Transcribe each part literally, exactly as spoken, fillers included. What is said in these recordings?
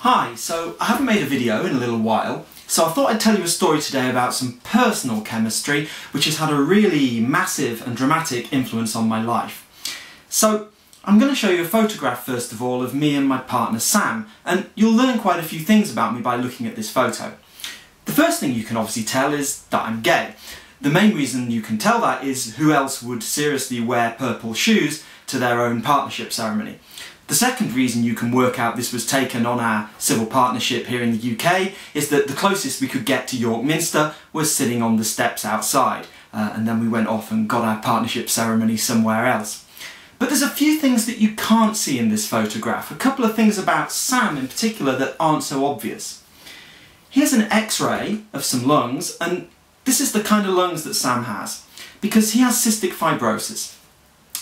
Hi, so I haven't made a video in a little while, so I thought I'd tell you a story today about some personal chemistry which has had a really massive and dramatic influence on my life. So I'm going to show you a photograph first of all of me and my partner Sam, and you'll learn quite a few things about me by looking at this photo. The first thing you can obviously tell is that I'm gay. The main reason you can tell that is who else would seriously wear purple shoes to their own partnership ceremony. The second reason you can work out this was taken on our civil partnership here in the U K is that the closest we could get to York Minster was sitting on the steps outside, uh, and then we went off and got our partnership ceremony somewhere else. But there's a few things that you can't see in this photograph, a couple of things about Sam in particular that aren't so obvious. Here's an x-ray of some lungs, and this is the kind of lungs that Sam has, because he has cystic fibrosis.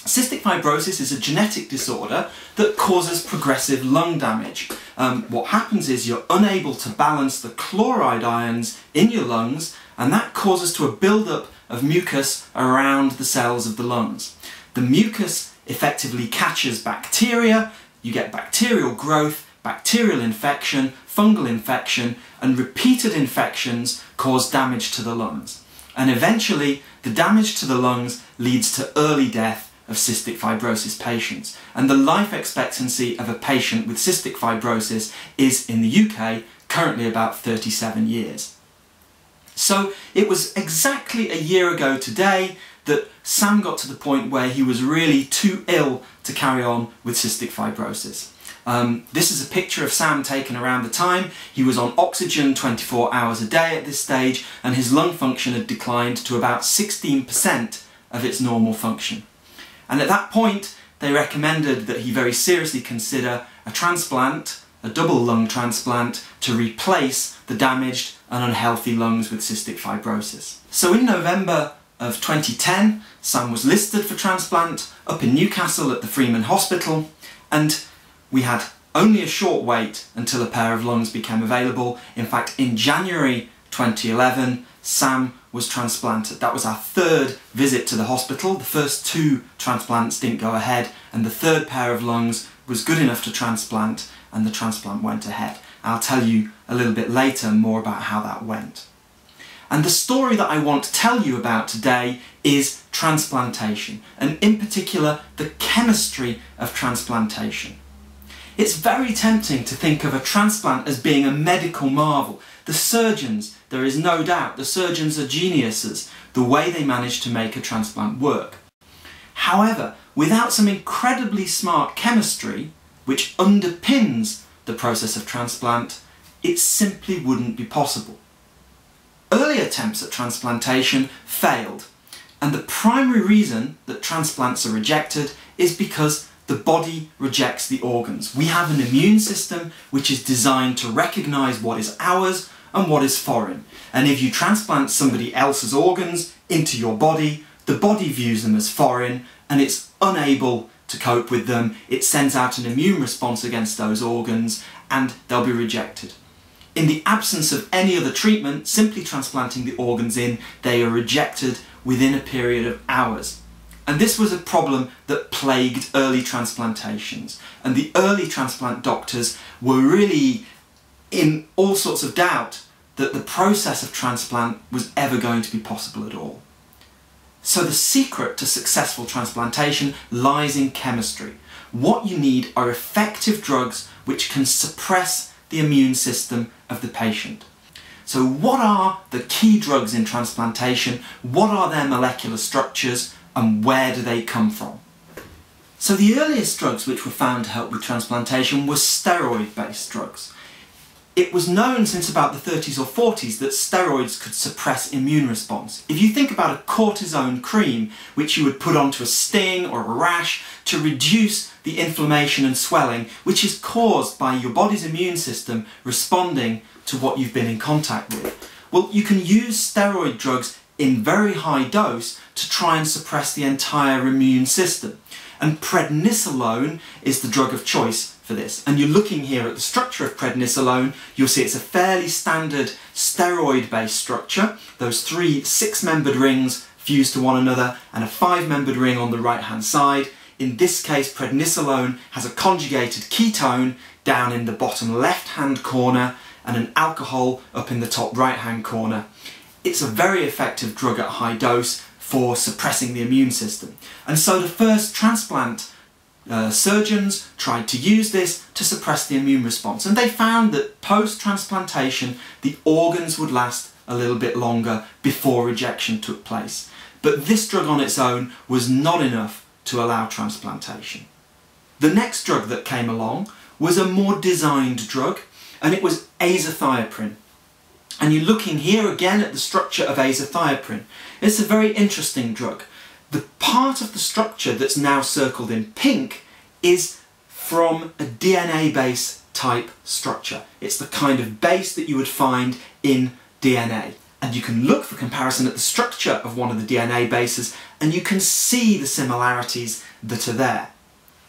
Cystic fibrosis is a genetic disorder that causes progressive lung damage. Um, what happens is you're unable to balance the chloride ions in your lungs, and that causes to a buildup of mucus around the cells of the lungs. The mucus effectively catches bacteria, you get bacterial growth, bacterial infection, fungal infection, and repeated infections cause damage to the lungs. And eventually, the damage to the lungs leads to early death of cystic fibrosis patients. And the life expectancy of a patient with cystic fibrosis is, in the U K, currently about thirty-seven years. So it was exactly a year ago today that Sam got to the point where he was really too ill to carry on with cystic fibrosis. Um, this is a picture of Sam taken around the time. He was on oxygen twenty-four hours a day at this stage, and his lung function had declined to about sixteen percent of its normal function. And at that point, they recommended that he very seriously consider a transplant, a double lung transplant, to replace the damaged and unhealthy lungs with cystic fibrosis. So in November of twenty ten, Sam was listed for transplant up in Newcastle at the Freeman Hospital, and we had only a short wait until a pair of lungs became available. In fact, in January twenty eleven, Sam was transplanted. That was our third visit to the hospital. The first two transplants didn't go ahead, and the third pair of lungs was good enough to transplant, and the transplant went ahead. I'll tell you a little bit later more about how that went. And the story that I want to tell you about today is transplantation, and in particular, the chemistry of transplantation. It's very tempting to think of a transplant as being a medical marvel. The surgeons, there is no doubt, the surgeons are geniuses, the way they manage to make a transplant work. However, without some incredibly smart chemistry, which underpins the process of transplant, it simply wouldn't be possible. Early attempts at transplantation failed, and the primary reason that transplants are rejected is because the body rejects the organs. We have an immune system which is designed to recognise what is ours and what is foreign. And if you transplant somebody else's organs into your body, the body views them as foreign and it's unable to cope with them. It sends out an immune response against those organs and they'll be rejected. In the absence of any other treatment, simply transplanting the organs in, they are rejected within a period of hours. And this was a problem that plagued early transplantations. And the early transplant doctors were really in all sorts of doubt that the process of transplant was ever going to be possible at all. So the secret to successful transplantation lies in chemistry. What you need are effective drugs which can suppress the immune system of the patient. So what are the key drugs in transplantation? What are their molecular structures? And where do they come from? So the earliest drugs which were found to help with transplantation were steroid-based drugs. It was known since about the thirties or forties that steroids could suppress immune response. If you think about a cortisone cream, which you would put onto a sting or a rash to reduce the inflammation and swelling, which is caused by your body's immune system responding to what you've been in contact with. Well, you can use steroid drugs in very high dose to try and suppress the entire immune system. And prednisolone is the drug of choice for this. And you're looking here at the structure of prednisolone, you'll see it's a fairly standard steroid-based structure. Those three six-membered rings fused to one another and a five-membered ring on the right-hand side. In this case, prednisolone has a conjugated ketone down in the bottom left-hand corner and an alcohol up in the top right-hand corner. It's a very effective drug at high dose for suppressing the immune system. And so the first transplant uh, surgeons tried to use this to suppress the immune response. And they found that post-transplantation, the organs would last a little bit longer before rejection took place. But this drug on its own was not enough to allow transplantation. The next drug that came along was a more designed drug, and it was azathioprine. And you're looking here again at the structure of azathioprine. It's a very interesting drug. The part of the structure that's now circled in pink is from a D N A base type structure. It's the kind of base that you would find in D N A. And you can look for comparison at the structure of one of the D N A bases, and you can see the similarities that are there.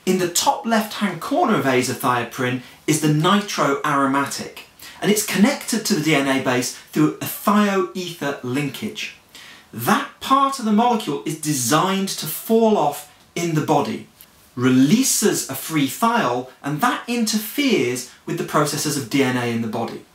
In the top left-hand corner of azathioprine is the nitroaromatic, and it's connected to the D N A base through a thioether linkage. That part of the molecule is designed to fall off in the body, releases a free thiol, and that interferes with the processes of D N A in the body.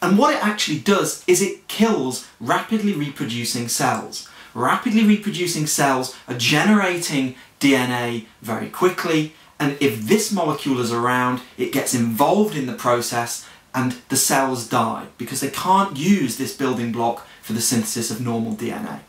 And what it actually does is it kills rapidly reproducing cells. Rapidly reproducing cells are generating D N A very quickly, and if this molecule is around, it gets involved in the process and the cells die because they can't use this building block for the synthesis of normal D N A.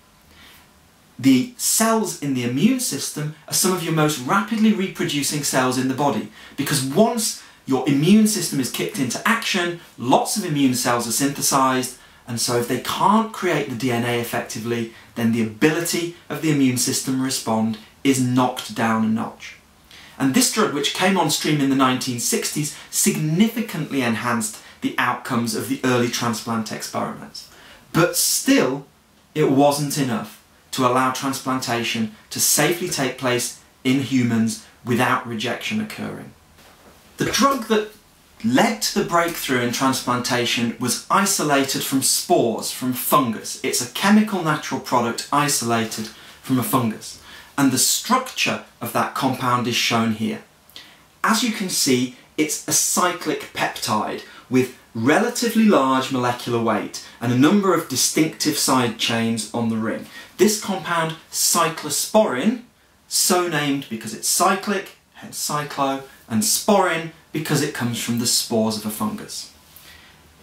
The cells in the immune system are some of your most rapidly reproducing cells in the body, because once your immune system is kicked into action, lots of immune cells are synthesized, and so if they can't create the D N A effectively, then the ability of the immune system to respond is knocked down a notch. And this drug, which came on stream in the nineteen sixties, significantly enhanced the outcomes of the early transplant experiments. But still, it wasn't enough to allow transplantation to safely take place in humans without rejection occurring. The drug that led to the breakthrough in transplantation was isolated from spores, from fungus. It's a chemical natural product isolated from a fungus. And the structure of that compound is shown here. As you can see, it's a cyclic peptide with relatively large molecular weight and a number of distinctive side chains on the ring. This compound, cyclosporin, so named because it's cyclic, hence cyclo, and sporin because it comes from the spores of a fungus.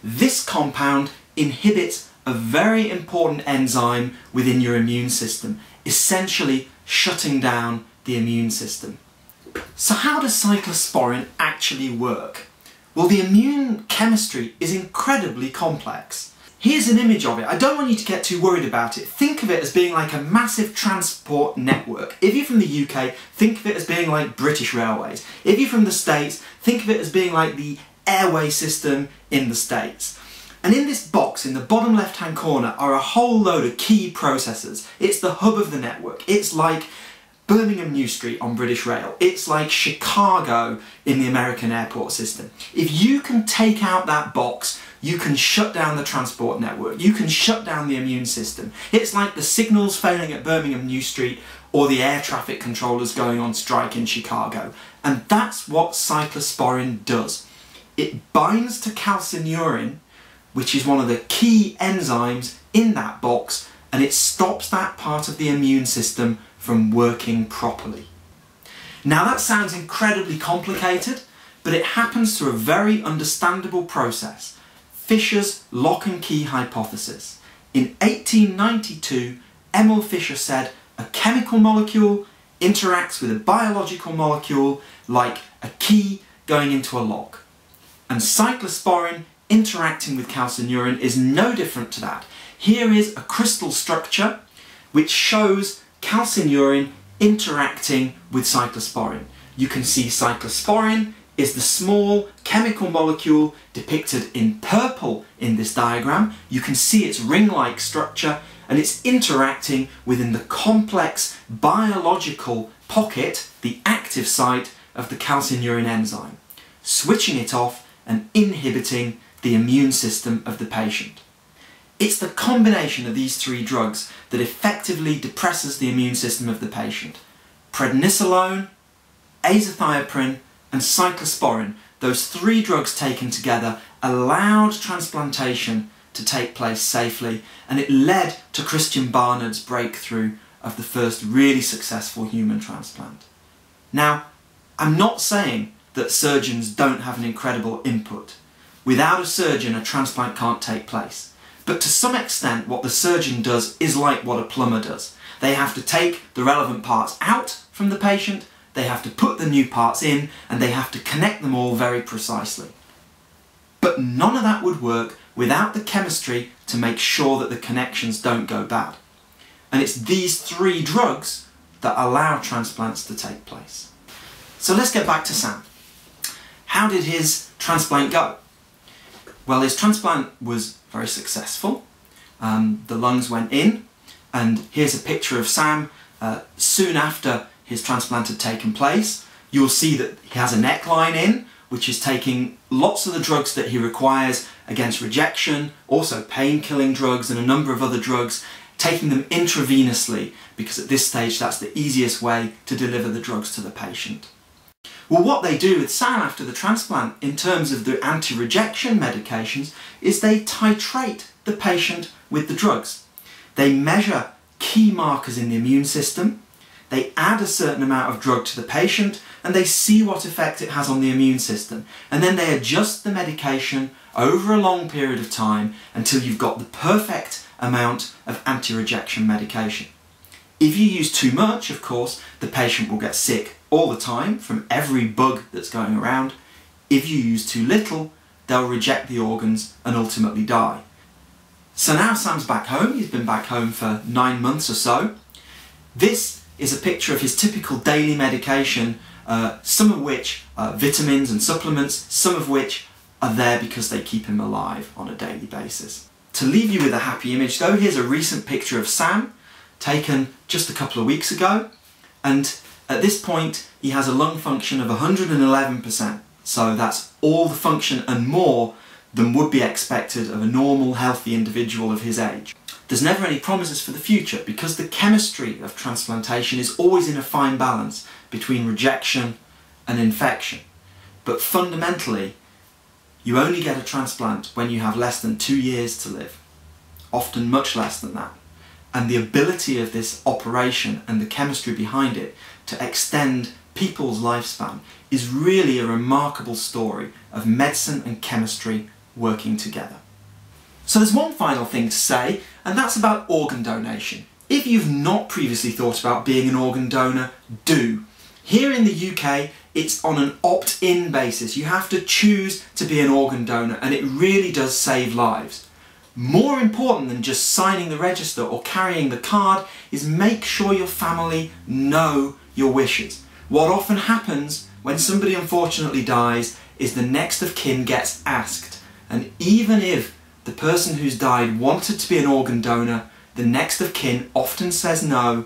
This compound inhibits a very important enzyme within your immune system, essentially shutting down the immune system. So how does cyclosporin actually work? Well, the immune chemistry is incredibly complex. Here's an image of it. I don't want you to get too worried about it. Think of it as being like a massive transport network. If you're from the U K, think of it as being like British Railways. If you're from the States, think of it as being like the airway system in the States. And in this box, in the bottom left-hand corner, are a whole load of key processes. It's the hub of the network. It's like Birmingham New Street on British Rail. It's like Chicago in the American airport system. If you can take out that box, you can shut down the transport network. You can shut down the immune system. It's like the signals failing at Birmingham New Street or the air traffic controllers going on strike in Chicago. And that's what cyclosporin does. It binds to calcineurin, which is one of the key enzymes in that box, and it stops that part of the immune system from working properly. Now that sounds incredibly complicated, but it happens through a very understandable process, Fischer's lock and key hypothesis. In eighteen ninety-two, Emil Fischer said a chemical molecule interacts with a biological molecule like a key going into a lock, and cyclosporin interacting with calcineurin is no different to that. Here is a crystal structure which shows calcineurin interacting with cyclosporin. You can see cyclosporin is the small chemical molecule depicted in purple in this diagram. You can see its ring-like structure, and it's interacting within the complex biological pocket, the active site of the calcineurin enzyme, switching it off and inhibiting the immune system of the patient. It's the combination of these three drugs that effectively depresses the immune system of the patient. Prednisolone, azathioprine and cyclosporin, those three drugs taken together, allowed transplantation to take place safely, and it led to Christian Barnard's breakthrough of the first really successful human transplant. Now, I'm not saying that surgeons don't have an incredible input. Without a surgeon, a transplant can't take place. But to some extent, what the surgeon does is like what a plumber does. They have to take the relevant parts out from the patient, they have to put the new parts in, and they have to connect them all very precisely. But none of that would work without the chemistry to make sure that the connections don't go bad. And it's these three drugs that allow transplants to take place. So let's get back to Sam. How did his transplant go? Well, his transplant was very successful. Um, the lungs went in, and here's a picture of Sam uh, soon after his transplant had taken place. You'll see that he has a neckline in, which is taking lots of the drugs that he requires against rejection, also pain-killing drugs and a number of other drugs, taking them intravenously, because at this stage that's the easiest way to deliver the drugs to the patient. Well, what they do with Sam after the transplant in terms of the anti-rejection medications is they titrate the patient with the drugs. They measure key markers in the immune system, they add a certain amount of drug to the patient, and they see what effect it has on the immune system. And then they adjust the medication over a long period of time until you've got the perfect amount of anti-rejection medication. If you use too much, of course, the patient will get sick all the time from every bug that's going around. If you use too little, they'll reject the organs and ultimately die. So now Sam's back home. He's been back home for nine months or so. This is a picture of his typical daily medication, uh, some of which are vitamins and supplements, some of which are there because they keep him alive on a daily basis. To leave you with a happy image though, here's a recent picture of Sam, taken just a couple of weeks ago, and at this point he has a lung function of one hundred and eleven percent, so that's all the function and more than would be expected of a normal, healthy individual of his age. There's never any promises for the future, because the chemistry of transplantation is always in a fine balance between rejection and infection. But fundamentally, you only get a transplant when you have less than two years to live, often much less than that. And the ability of this operation and the chemistry behind it to extend people's lifespan is really a remarkable story of medicine and chemistry working together. So there's one final thing to say, and that's about organ donation. If you've not previously thought about being an organ donor, do. Here in the U K, it's on an opt-in basis. You have to choose to be an organ donor, and it really does save lives. More important than just signing the register or carrying the card is make sure your family know your wishes. What often happens when somebody unfortunately dies is the next of kin gets asked, and even if the person who's died wanted to be an organ donor, the next of kin often says no,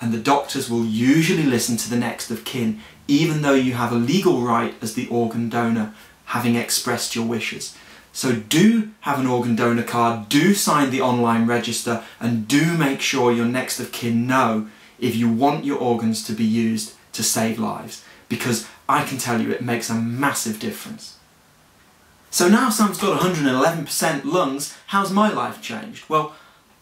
and the doctors will usually listen to the next of kin, even though you have a legal right as the organ donor, having expressed your wishes. So do have an organ donor card, do sign the online register, and do make sure your next of kin know if you want your organs to be used to save lives, because I can tell you it makes a massive difference. So now Sam's got one hundred and eleven percent lungs, how's my life changed? Well,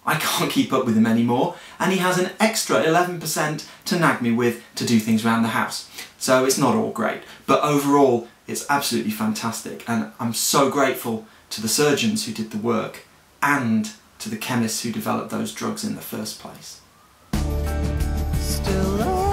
I can't keep up with him anymore, and he has an extra eleven percent to nag me with to do things around the house. So it's not all great, but overall it's absolutely fantastic, and I'm so grateful to the surgeons who did the work and to the chemists who developed those drugs in the first place. Still